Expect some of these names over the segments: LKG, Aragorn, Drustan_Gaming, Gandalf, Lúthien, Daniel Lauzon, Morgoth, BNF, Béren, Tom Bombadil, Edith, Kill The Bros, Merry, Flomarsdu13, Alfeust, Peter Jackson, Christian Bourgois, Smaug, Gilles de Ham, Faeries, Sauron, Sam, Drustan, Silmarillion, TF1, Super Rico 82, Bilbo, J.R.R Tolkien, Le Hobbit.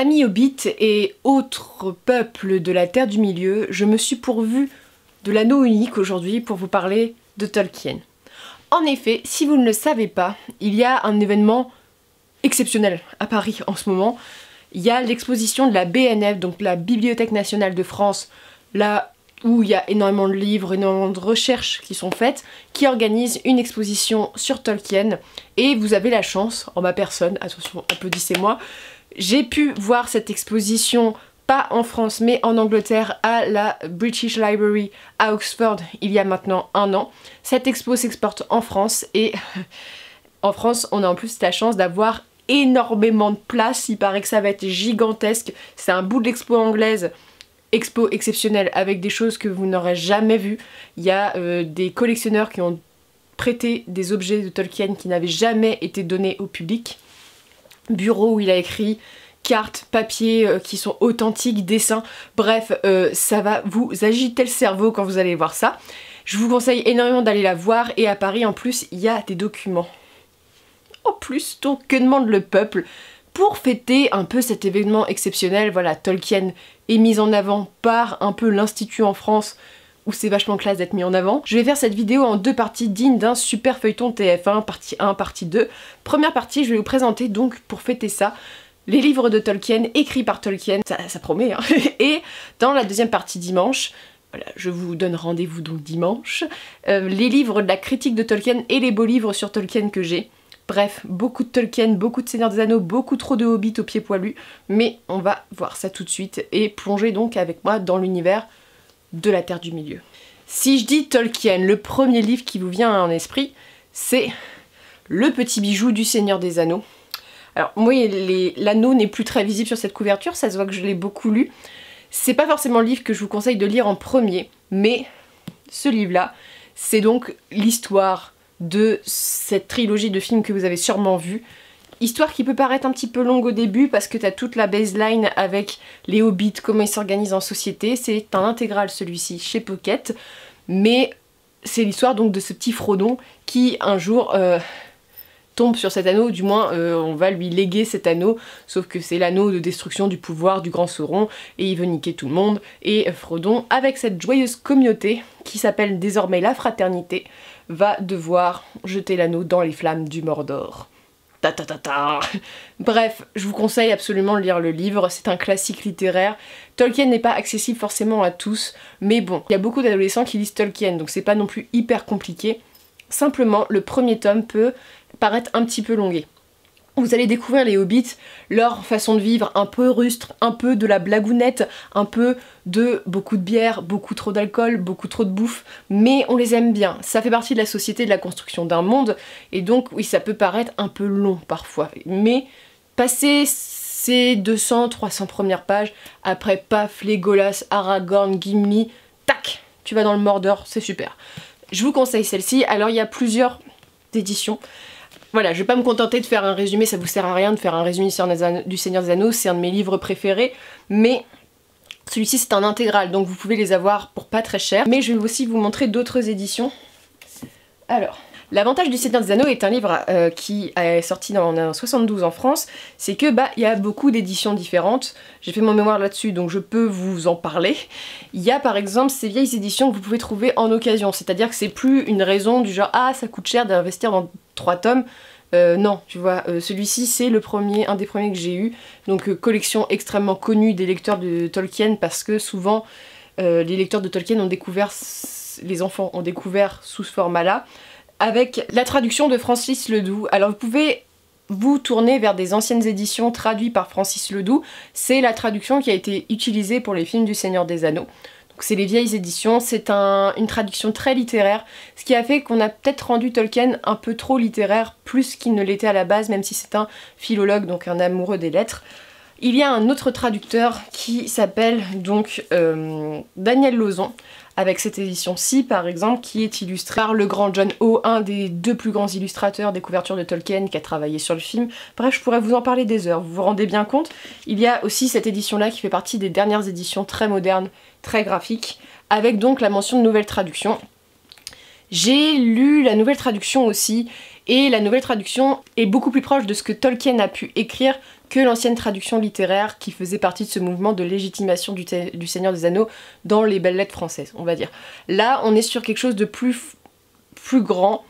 Amis hobbits et autres peuples de la Terre du Milieu, je me suis pourvu de l'anneau unique aujourd'hui pour vous parler de Tolkien. En effet, si vous ne le savez pas, il y a un événement exceptionnel à Paris en ce moment. Il y a l'exposition de la BNF, donc la Bibliothèque Nationale de France, là où il y a énormément de livres, énormément de recherches qui sont faites, qui organise une exposition sur Tolkien. Et vous avez la chance, en ma personne, attention, applaudissez-moi, j'ai pu voir cette exposition, pas en France mais en Angleterre, à la British Library à Oxford il y a maintenant un an. Cette expo s'exporte en France et en France on a en plus la chance d'avoir énormément de place. Il paraît que ça va être gigantesque, c'est un bout de l'expo anglaise, expo exceptionnelle avec des choses que vous n'aurez jamais vues. Il y a des collectionneurs qui ont prêté des objets de Tolkien qui n'avaient jamais été donnés au public. Bureau où il a écrit, cartes, papiers qui sont authentiques, dessins, bref, ça va vous agiter le cerveau quand vous allez voir ça. Je vous conseille énormément d'aller la voir et à Paris en plus il y a des documents. En plus, donc que demande le peuple pour fêter un peu cet événement exceptionnel? Voilà, Tolkien est mis en avant par un peu l'Institut en France où c'est vachement classe d'être mis en avant. Je vais faire cette vidéo en deux parties dignes d'un super feuilleton TF1, partie 1, partie 2. Première partie, je vais vous présenter donc, pour fêter ça, les livres de Tolkien, écrits par Tolkien, ça promet, hein. Et dans la deuxième partie dimanche, voilà, je vous donne rendez-vous donc dimanche, les livres de la critique de Tolkien et les beaux livres sur Tolkien que j'ai. Bref, beaucoup de Tolkien, beaucoup de Seigneur des Anneaux, beaucoup trop de Hobbit aux pieds poilus, mais on va voir ça tout de suite et plonger donc avec moi dans l'univers de la Terre du Milieu. Si je dis Tolkien, le premier livre qui vous vient en esprit, c'est le petit bijou du Seigneur des Anneaux. Alors moi, l'anneau n'est plus très visible sur cette couverture, ça se voit que je l'ai beaucoup lu. C'est pas forcément le livre que je vous conseille de lire en premier, mais ce livre-là, c'est donc l'histoire de cette trilogie de films que vous avez sûrement vu. Histoire qui peut paraître un petit peu longue au début parce que t'as toute la baseline avec les hobbits, comment ils s'organisent en société. C'est un intégral celui-ci chez Pocket, mais c'est l'histoire donc de ce petit Frodon qui un jour tombe sur cet anneau, du moins on va lui léguer cet anneau, sauf que c'est l'anneau de destruction du pouvoir du grand Sauron et il veut niquer tout le monde. Et Frodon, avec cette joyeuse communauté qui s'appelle désormais la Fraternité, va devoir jeter l'anneau dans les flammes du Mordor. Ta ta ta ta. Bref, je vous conseille absolument de lire le livre, c'est un classique littéraire. Tolkien n'est pas accessible forcément à tous, mais bon, il y a beaucoup d'adolescents qui lisent Tolkien, donc c'est pas non plus hyper compliqué. Simplement, le premier tome peut paraître un petit peu longué. Vous allez découvrir les hobbits, leur façon de vivre un peu rustre, un peu de la blagounette, un peu de beaucoup de bière, beaucoup trop d'alcool, beaucoup trop de bouffe, mais on les aime bien. Ça fait partie de la société, de la construction d'un monde, et donc oui, ça peut paraître un peu long parfois, mais passer ces 200-300 premières pages, après paf, Légolas, Aragorn, Gimli, tac, tu vas dans le Mordor, c'est super. Je vous conseille celle-ci, alors il y a plusieurs éditions. Voilà, je vais pas me contenter de faire un résumé, ça vous sert à rien de faire un résumé du Seigneur des Anneaux, c'est un de mes livres préférés, mais celui-ci c'est un intégral, donc vous pouvez les avoir pour pas très cher. Mais je vais aussi vous montrer d'autres éditions. Alors, l'avantage du Seigneur des Anneaux est un livre qui est sorti en 72 en France, c'est que bah il y a beaucoup d'éditions différentes, j'ai fait mon mémoire là-dessus donc je peux vous en parler. Il y a par exemple ces vieilles éditions que vous pouvez trouver en occasion, c'est-à-dire que c'est plus une raison du genre ah ça coûte cher d'investir dans 3 tomes, non, tu vois, celui-ci c'est le premier, un des premiers que j'ai eu, donc collection extrêmement connue des lecteurs de Tolkien parce que souvent les lecteurs de Tolkien ont découvert, les enfants ont découvert sous ce format-là, avec la traduction de Francis Ledoux. Alors vous pouvez vous tourner vers des anciennes éditions traduites par Francis Ledoux, c'est la traduction qui a été utilisée pour les films du Seigneur des Anneaux. Donc c'est les vieilles éditions, c'est une traduction très littéraire, ce qui a fait qu'on a peut-être rendu Tolkien un peu trop littéraire, plus qu'il ne l'était à la base, même si c'est un philologue, donc un amoureux des lettres. Il y a un autre traducteur qui s'appelle donc Daniel Lauzon, avec cette édition-ci par exemple, qui est illustrée par le grand John Howe, un des 2 plus grands illustrateurs des couvertures de Tolkien, qui a travaillé sur le film. Bref, je pourrais vous en parler des heures, vous vous rendez bien compte. Il y a aussi cette édition-là qui fait partie des dernières éditions très modernes, très graphiques, avec donc la mention de nouvelles traductions. J'ai lu la nouvelle traduction aussi, et la nouvelle traduction est beaucoup plus proche de ce que Tolkien a pu écrire que l'ancienne traduction littéraire qui faisait partie de ce mouvement de légitimation du Seigneur des Anneaux dans les belles-lettres françaises, on va dire. Là, on est sur quelque chose de plus grand,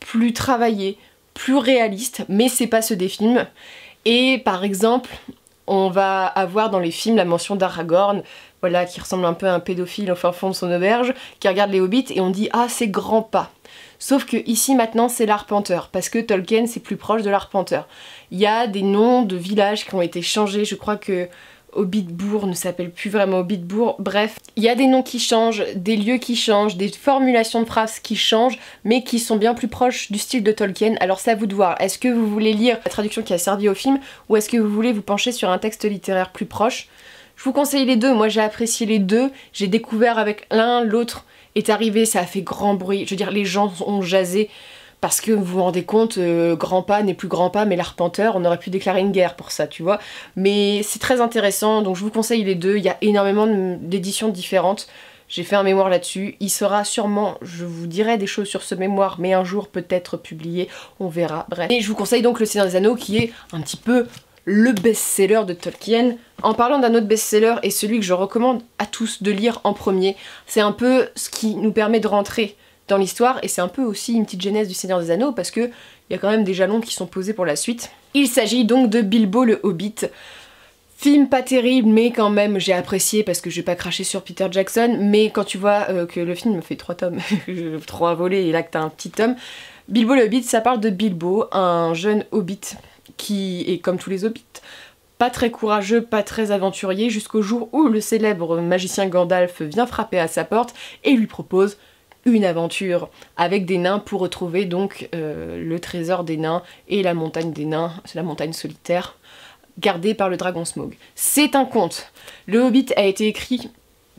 plus travaillé, plus réaliste, mais c'est pas ceux des films. Et par exemple, on va avoir dans les films la mention d'Aragorn, voilà, qui ressemble un peu à un pédophile au fin fond de son auberge, qui regarde les hobbits et on dit « Ah, c'est grand pas !» Sauf que ici maintenant c'est l'arpenteur, parce que Tolkien c'est plus proche de l'arpenteur. Il y a des noms de villages qui ont été changés, je crois que Hobbitbourg ne s'appelle plus vraiment Hobbitbourg, bref. Il y a des noms qui changent, des lieux qui changent, des formulations de phrases qui changent, mais qui sont bien plus proches du style de Tolkien, alors c'est à vous de voir. Est-ce que vous voulez lire la traduction qui a servi au film, ou est-ce que vous voulez vous pencher sur un texte littéraire plus proche? Je vous conseille les deux, moi j'ai apprécié les deux, j'ai découvert avec l'un, l'autre est arrivé, ça a fait grand bruit, je veux dire les gens ont jasé, parce que vous vous rendez compte, grand pas n'est plus grand pas, mais l'arpenteur, on aurait pu déclarer une guerre pour ça, tu vois. Mais c'est très intéressant, donc je vous conseille les deux, il y a énormément d'éditions différentes, j'ai fait un mémoire là-dessus, il sera sûrement, je vous dirai des choses sur ce mémoire, mais un jour peut-être publié, on verra, bref. Et je vous conseille donc Le Seigneur des Anneaux, qui est un petit peu le best-seller de Tolkien. En parlant d'un autre best-seller, et celui que je recommande à tous de lire en premier, c'est un peu ce qui nous permet de rentrer dans l'histoire, et c'est un peu aussi une petite genèse du Seigneur des Anneaux, parce qu'il y a quand même des jalons qui sont posés pour la suite. Il s'agit donc de Bilbo le Hobbit. Film pas terrible, mais quand même j'ai apprécié parce que je vais pas cracher sur Peter Jackson, mais quand tu vois que le film fait 3 tomes, 3 volets, et là que t'as un petit tome, Bilbo le Hobbit, ça parle de Bilbo, un jeune Hobbit, qui est comme tous les hobbits, pas très courageux, pas très aventurier, jusqu'au jour où le célèbre magicien Gandalf vient frapper à sa porte et lui propose une aventure avec des nains pour retrouver donc le trésor des nains et la montagne des nains, c'est la montagne solitaire, gardée par le dragon Smaug. C'est un conte. Le Hobbit a été écrit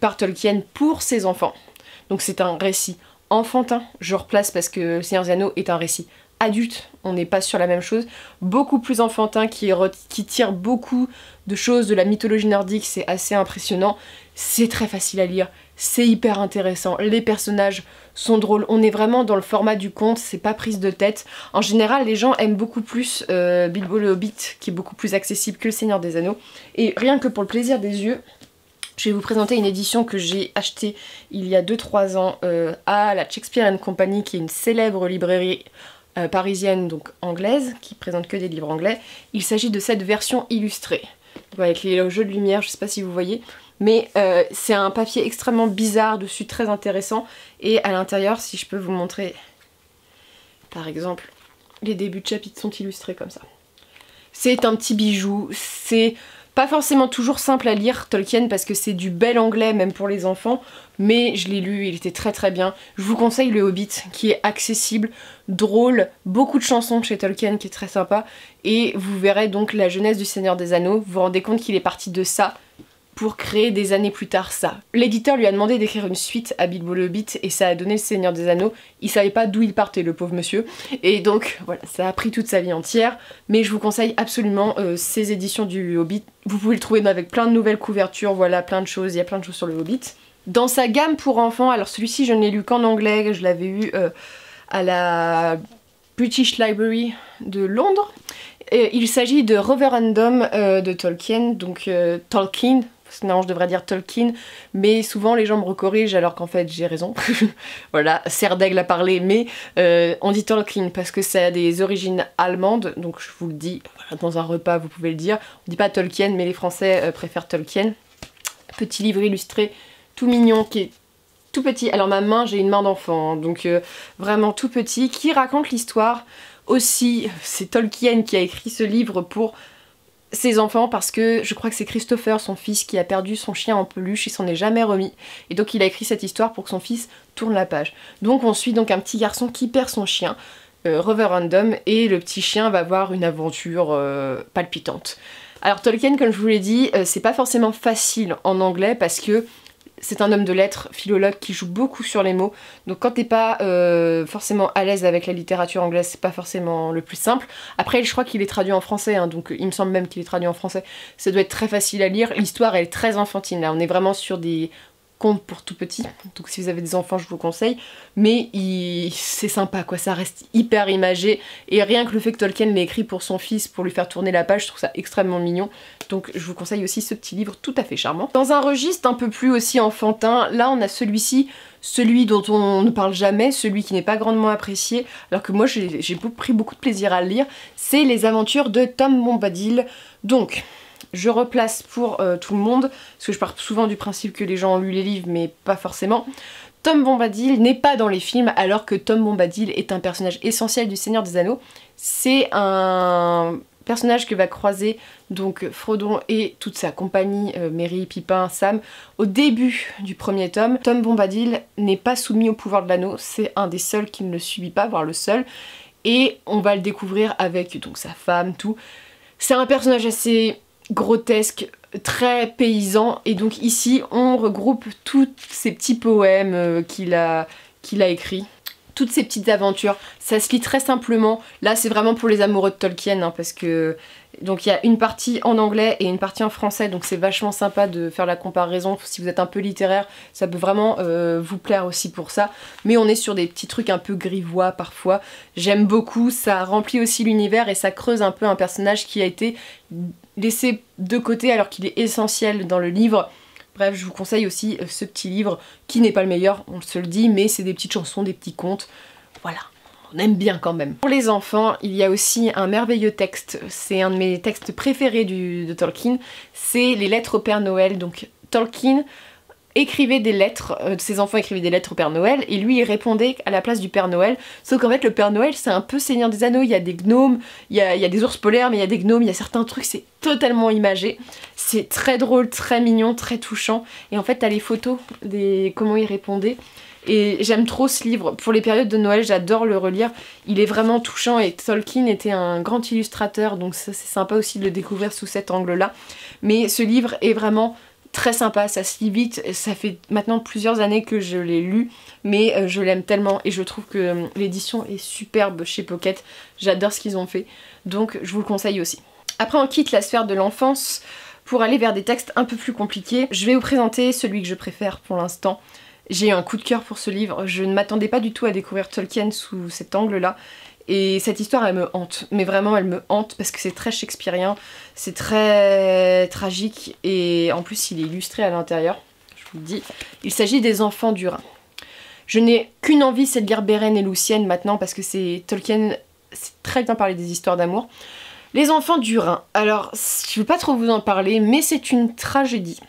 par Tolkien pour ses enfants, donc c'est un récit enfantin, je replace parce que Le Seigneur des Anneaux est un récit adulte, on n'est pas sur la même chose, beaucoup plus enfantin, qui tire beaucoup de choses de la mythologie nordique, c'est assez impressionnant, c'est très facile à lire, c'est hyper intéressant, les personnages sont drôles, on est vraiment dans le format du conte, c'est pas prise de tête. En général, les gens aiment beaucoup plus Bilbo le Hobbit, qui est beaucoup plus accessible que Le Seigneur des Anneaux, et rien que pour le plaisir des yeux, je vais vous présenter une édition que j'ai achetée il y a 2-3 ans à la Shakespeare & Company, qui est une célèbre librairie parisienne, donc anglaise, qui présente que des livres anglais. Il s'agit de cette version illustrée, avec les jeux de lumière, je sais pas si vous voyez, mais c'est un papier extrêmement bizarre dessus, très intéressant, et à l'intérieur, si je peux vous montrer, par exemple, les débuts de chapitres sont illustrés comme ça. C'est un petit bijou, c'est pas forcément toujours simple à lire Tolkien parce que c'est du bel anglais même pour les enfants, mais je l'ai lu, il était très très bien. Je vous conseille Le Hobbit qui est accessible, drôle, beaucoup de chansons chez Tolkien qui est très sympa, et vous verrez donc la jeunesse du Seigneur des Anneaux, vous vous rendez compte qu'il est parti de ça pour créer des années plus tard ça. L'éditeur lui a demandé d'écrire une suite à Bilbo le Hobbit et ça a donné Le Seigneur des Anneaux. Il savait pas d'où il partait le pauvre monsieur, et donc voilà, ça a pris toute sa vie entière, mais je vous conseille absolument ces éditions du Hobbit. Vous pouvez le trouver avec plein de nouvelles couvertures, voilà, plein de choses, il y a plein de choses sur le Hobbit. Dans sa gamme pour enfants, alors celui-ci je ne l'ai lu qu'en anglais, je l'avais eu à la British Library de Londres. Et il s'agit de Roverandom de Tolkien, donc Tolkien. Non, je devrais dire Tolkien, mais souvent les gens me recorrigent alors qu'en fait j'ai raison. Voilà, serre d'aigle à parler, mais on dit Tolkien parce que ça a des origines allemandes, donc je vous le dis, voilà, dans un repas vous pouvez le dire. On dit pas Tolkien, mais les Français préfèrent Tolkien. Petit livre illustré, tout mignon, qui est tout petit. Alors ma main, j'ai une main d'enfant, hein, donc vraiment tout petit, qui raconte l'histoire aussi. C'est Tolkien qui a écrit ce livre pour ses enfants, parce que je crois que c'est Christopher, son fils, qui a perdu son chien en peluche, il s'en est jamais remis, et donc il a écrit cette histoire pour que son fils tourne la page. Donc on suit donc un petit garçon qui perd son chien, Roverandom, et le petit chien va avoir une aventure palpitante. Alors Tolkien, comme je vous l'ai dit, c'est pas forcément facile en anglais, parce que c'est un homme de lettres, philologue, qui joue beaucoup sur les mots, donc quand t'es pas forcément à l'aise avec la littérature anglaise, c'est pas forcément le plus simple. Après, je crois qu'il est traduit en français, hein, donc il me semble même qu'il est traduit en français. Ça doit être très facile à lire, l'histoire elle est très enfantine, là on est vraiment sur des contes pour tout petit, donc si vous avez des enfants je vous le conseille, mais c'est sympa quoi, ça reste hyper imagé, et rien que le fait que Tolkien l'ait écrit pour son fils, pour lui faire tourner la page, je trouve ça extrêmement mignon, donc je vous conseille aussi ce petit livre tout à fait charmant. Dans un registre un peu plus aussi enfantin, là on a celui-ci, celui dont on ne parle jamais, celui qui n'est pas grandement apprécié, alors que moi j'ai pris beaucoup de plaisir à le lire, c'est Les Aventures de Tom Bombadil, donc... Je replace pour tout le monde, parce que je pars souvent du principe que les gens ont lu les livres, mais pas forcément. Tom Bombadil n'est pas dans les films, alors que Tom Bombadil est un personnage essentiel du Seigneur des Anneaux. C'est un personnage que va croiser donc Frodon et toute sa compagnie, Merry, Pipin, Sam, au début du premier tome. Tom Bombadil n'est pas soumis au pouvoir de l'anneau, c'est un des seuls qui ne le subit pas, voire le seul. Et on va le découvrir avec donc sa femme, tout. C'est un personnage assez... grotesque, très paysan, et donc ici on regroupe tous ces petits poèmes qu'il a écrits, toutes ces petites aventures, ça se lit très simplement, là c'est vraiment pour les amoureux de Tolkien, hein, parce que donc il y a une partie en anglais et une partie en français, donc c'est vachement sympa de faire la comparaison, si vous êtes un peu littéraire, ça peut vraiment vous plaire aussi pour ça, mais on est sur des petits trucs un peu grivois parfois, j'aime beaucoup, ça remplit aussi l'univers et ça creuse un peu un personnage qui a été laissé de côté alors qu'il est essentiel dans le livre. Bref, je vous conseille aussi ce petit livre qui n'est pas le meilleur, on se le dit, mais c'est des petites chansons, des petits contes, voilà, on aime bien quand même. Pour les enfants, il y a aussi un merveilleux texte, c'est un de mes textes préférés de Tolkien, c'est les lettres au Père Noël, donc Tolkien écrivait des lettres, ses enfants écrivaient des lettres au Père Noël, et lui il répondait à la place du Père Noël, sauf qu'en fait le Père Noël c'est un peu Seigneur des Anneaux, il y a des gnomes, il y a des ours polaires, mais il y a des gnomes, il y a certains trucs, c'est totalement imagé, c'est très drôle, très mignon, très touchant, et en fait t'as les photos des comment il répondait, et j'aime trop ce livre, pour les périodes de Noël j'adore le relire, il est vraiment touchant, et Tolkien était un grand illustrateur, donc ça c'est sympa aussi de le découvrir sous cet angle là, mais ce livre est vraiment... très sympa, ça se lit vite, ça fait maintenant plusieurs années que je l'ai lu, mais je l'aime tellement et je trouve que l'édition est superbe chez Pocket, j'adore ce qu'ils ont fait, donc je vous le conseille aussi. Après on quitte la sphère de l'enfance pour aller vers des textes un peu plus compliqués, je vais vous présenter celui que je préfère pour l'instant, j'ai eu un coup de cœur pour ce livre, je ne m'attendais pas du tout à découvrir Tolkien sous cet angle là, et cette histoire elle me hante, mais vraiment elle me hante parce que c'est très shakespearien, c'est très tragique et en plus il est illustré à l'intérieur, je vous le dis. Il s'agit des enfants du Hurin. Je n'ai qu'une envie, c'est de lire Béren et Lúthien maintenant parce que c'est Tolkien, c'est très bien parler des histoires d'amour. Les enfants du Hurin, alors je ne veux pas trop vous en parler mais c'est une tragédie.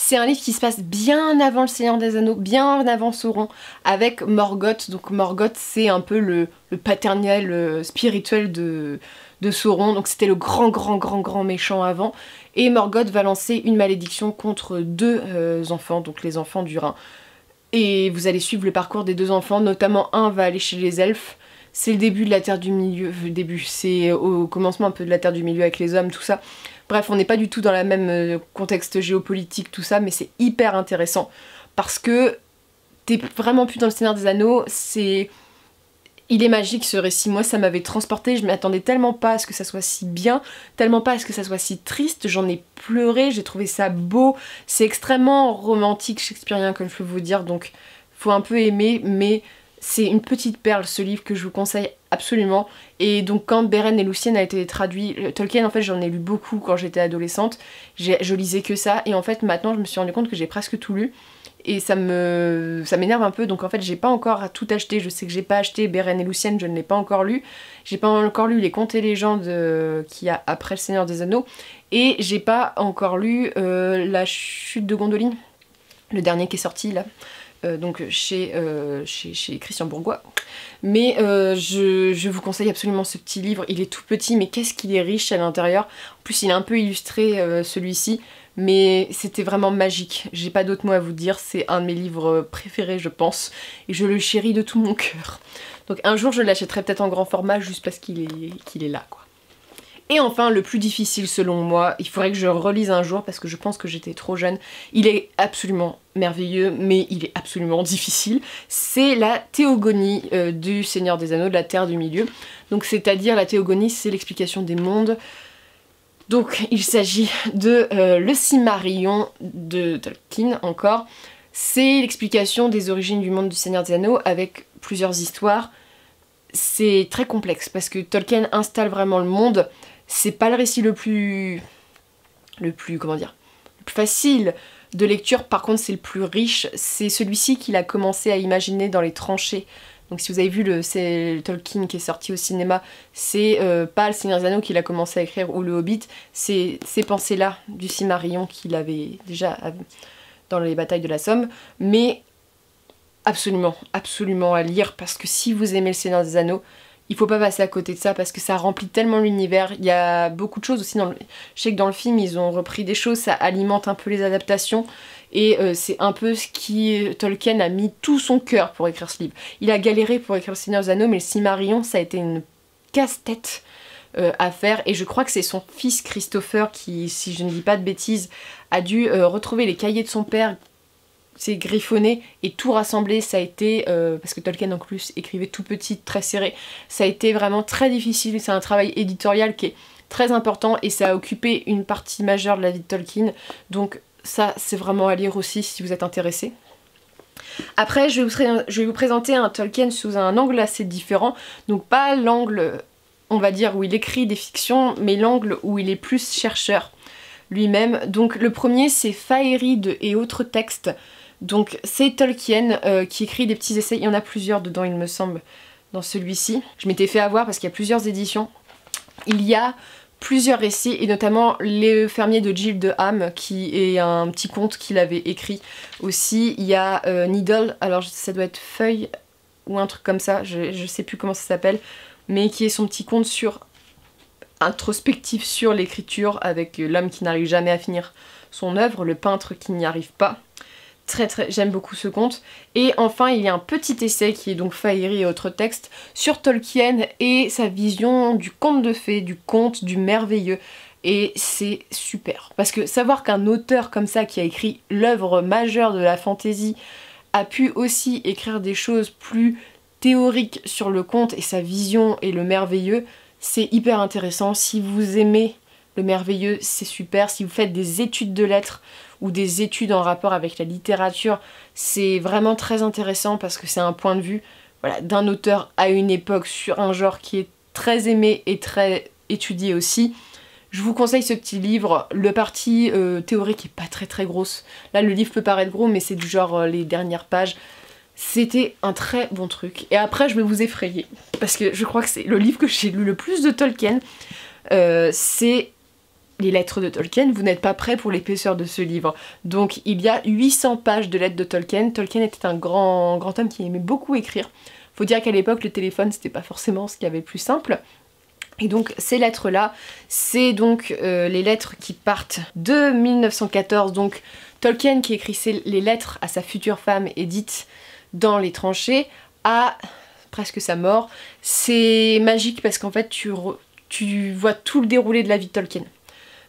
C'est un livre qui se passe bien avant le Seigneur des Anneaux, bien avant Sauron, avec Morgoth. Donc Morgoth c'est un peu le paternel spirituel de Sauron, donc c'était le grand méchant avant. Et Morgoth va lancer une malédiction contre deux enfants, donc les enfants du Hurin. Et vous allez suivre le parcours des deux enfants, notamment un va aller chez les elfes. C'est le début de la Terre du Milieu, c'est au commencement un peu de la Terre du Milieu avec les hommes, tout ça. Bref, on n'est pas du tout dans le même contexte géopolitique, tout ça, mais c'est hyper intéressant. Parce que t'es vraiment plus dans le Seigneur des Anneaux, c'est... Il est magique ce récit, moi ça m'avait transporté, je m'attendais tellement pas à ce que ça soit si bien, tellement pas à ce que ça soit si triste, j'en ai pleuré, j'ai trouvé ça beau, c'est extrêmement romantique, shakespearien comme je peux vous dire, donc faut un peu aimer, mais... C'est une petite perle ce livre que je vous conseille absolument, et donc quand Béren et Lúthien a été traduit, Tolkien en fait j'en ai lu beaucoup quand j'étais adolescente, je lisais que ça, et en fait maintenant je me suis rendu compte que j'ai presque tout lu, et ça m'énerve un peu, donc en fait j'ai pas encore tout acheté, je sais que j'ai pas acheté Béren et Lúthien, je ne l'ai pas encore lu, j'ai pas encore lu Les Contes et Légendes qu'il y a après le Seigneur des Anneaux, et j'ai pas encore lu La Chute de Gondoline, le dernier qui est sorti là. Donc chez Christian Bourgois, mais je vous conseille absolument ce petit livre, il est tout petit mais qu'est-ce qu'il est riche à l'intérieur, en plus il est un peu illustré celui-ci, mais c'était vraiment magique, j'ai pas d'autres mots à vous dire, c'est un de mes livres préférés je pense, et je le chéris de tout mon cœur, donc un jour je l'achèterai peut-être en grand format juste parce qu'il est là quoi. Et enfin, le plus difficile selon moi, il faudrait que je relise un jour parce que je pense que j'étais trop jeune, il est absolument merveilleux, mais il est absolument difficile, c'est la théogonie du Seigneur des Anneaux, de la Terre du Milieu. Donc c'est-à-dire, la théogonie, c'est l'explication des mondes. Donc il s'agit de le Silmarillion de Tolkien encore. C'est l'explication des origines du monde du Seigneur des Anneaux avec plusieurs histoires. C'est très complexe parce que Tolkien installe vraiment le monde. C'est pas le récit le plus facile de lecture, par contre c'est le plus riche. C'est celui-ci qu'il a commencé à imaginer dans les tranchées. Donc si vous avez vu le Tolkien qui est sorti au cinéma, c'est pas le Seigneur des Anneaux qu'il a commencé à écrire ou le Hobbit, c'est ces pensées-là du Silmarillion qu'il avait déjà dans les batailles de la Somme, mais absolument, absolument à lire, parce que si vous aimez le Seigneur des Anneaux, il faut pas passer à côté de ça, parce que ça remplit tellement l'univers, il y a beaucoup de choses aussi, je sais que dans le film ils ont repris des choses, ça alimente un peu les adaptations, et c'est un peu ce qui... Tolkien a mis tout son cœur pour écrire ce livre. Il a galéré pour écrire le Seigneur des Anneaux, mais le Silmarillion ça a été une casse-tête à faire, et je crois que c'est son fils Christopher qui, si je ne dis pas de bêtises, a dû retrouver les cahiers de son père, c'est griffonné et tout rassemblé, ça a été, parce que Tolkien en plus écrivait tout petit, très serré, ça a été vraiment très difficile, c'est un travail éditorial qui est très important et ça a occupé une partie majeure de la vie de Tolkien, donc ça c'est vraiment à lire aussi si vous êtes intéressé. Après je vais vous présenter un Tolkien sous un angle assez différent, donc pas l'angle on va dire où il écrit des fictions, mais l'angle où il est plus chercheur lui-même. Donc le premier c'est Faeries et autres textes. Donc c'est Tolkien qui écrit des petits essais, il y en a plusieurs dedans il me semble, dans celui-ci. Je m'étais fait avoir parce qu'il y a plusieurs éditions. Il y a plusieurs récits et notamment Les fermiers de Gilles de Ham qui est un petit conte qu'il avait écrit aussi. Il y a Needle, alors ça doit être Feuille ou un truc comme ça, je sais plus comment ça s'appelle, mais qui est son petit conte sur... introspectif sur l'écriture avec l'homme qui n'arrive jamais à finir son œuvre, le peintre qui n'y arrive pas. J'aime beaucoup ce conte. Et enfin, il y a un petit essai qui est donc Faeries et autres textes sur Tolkien et sa vision du conte de fées, du conte, du merveilleux. Et c'est super. Parce que savoir qu'un auteur comme ça qui a écrit l'œuvre majeure de la fantasy a pu aussi écrire des choses plus théoriques sur le conte et sa vision et le merveilleux, c'est hyper intéressant. Si vous aimez le merveilleux, c'est super. Si vous faites des études de lettres ou des études en rapport avec la littérature, c'est vraiment très intéressant parce que c'est un point de vue voilà, d'un auteur à une époque sur un genre qui est très aimé et très étudié aussi. Je vous conseille ce petit livre. Le parti théorique est pas très grosse. Là, le livre peut paraître gros, mais c'est du genre les dernières pages. C'était un très bon truc. Et après, je vais vous effrayer, parce que je crois que c'est le livre que j'ai lu le plus de Tolkien. C'est les lettres de Tolkien. Vous n'êtes pas prêts pour l'épaisseur de ce livre. Donc, il y a 800 pages de lettres de Tolkien. Tolkien était un grand homme qui aimait beaucoup écrire. Faut dire qu'à l'époque, le téléphone, c'était pas forcément ce qu'il y avait de plus simple. Et donc, ces lettres-là, c'est donc les lettres qui partent de 1914. Donc, Tolkien qui écrit les lettres à sa future femme, Edith, dans les tranchées, à presque sa mort. C'est magique parce qu'en fait tu vois tout le déroulé de la vie de Tolkien,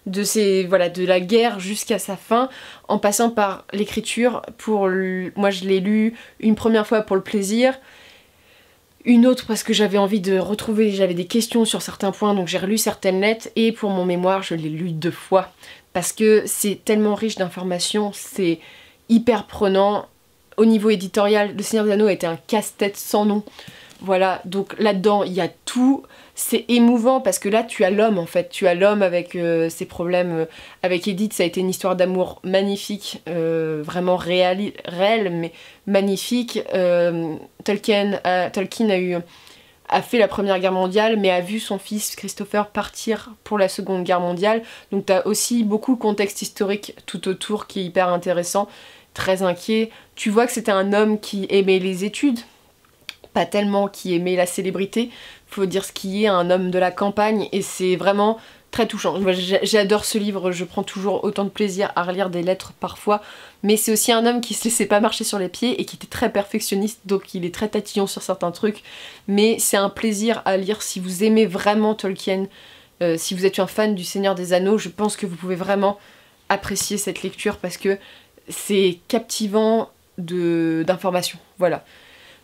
de la guerre jusqu'à sa fin, en passant par l'écriture. Moi je l'ai lu une première fois pour le plaisir, une autre parce que j'avais envie de retrouver, j'avais des questions sur certains points, donc j'ai relu certaines lettres, et pour mon mémoire je l'ai lu 2 fois, parce que c'est tellement riche d'informations, c'est hyper prenant. Au niveau éditorial, Le Seigneur des Anneaux a été un casse-tête sans nom. Voilà, donc là-dedans, il y a tout. C'est émouvant parce que là, tu as l'homme, en fait. Tu as l'homme avec ses problèmes. Avec Edith, ça a été une histoire d'amour magnifique, vraiment réelle, mais magnifique. Tolkien a fait la Première Guerre mondiale, mais a vu son fils Christopher partir pour la Seconde Guerre mondiale. Donc tu as aussi beaucoup le contexte historique tout autour qui est hyper intéressant. Très inquiet, tu vois que c'était un homme qui aimait les études, pas tellement qui aimait la célébrité, faut dire ce qui est, un homme de la campagne, et c'est vraiment très touchant. J'adore ce livre, je prends toujours autant de plaisir à relire des lettres parfois, mais c'est aussi un homme qui se laissait pas marcher sur les pieds et qui était très perfectionniste, donc il est très tatillon sur certains trucs, mais c'est un plaisir à lire si vous aimez vraiment Tolkien, si vous êtes un fan du Seigneur des Anneaux, je pense que vous pouvez vraiment apprécier cette lecture parce que c'est captivant d'informations, voilà.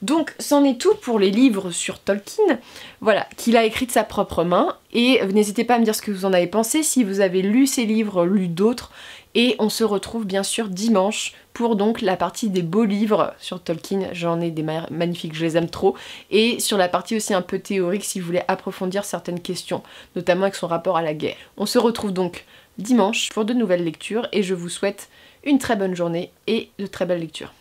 Donc c'en est tout pour les livres sur Tolkien, voilà, qu'il a écrit de sa propre main, et n'hésitez pas à me dire ce que vous en avez pensé, si vous avez lu ces livres, lu d'autres, et on se retrouve bien sûr dimanche pour donc la partie des beaux livres sur Tolkien, j'en ai des magnifiques, je les aime trop, et sur la partie aussi un peu théorique si vous voulez approfondir certaines questions, notamment avec son rapport à la guerre. On se retrouve donc dimanche pour de nouvelles lectures, et je vous souhaite une très bonne journée et de très belles lectures.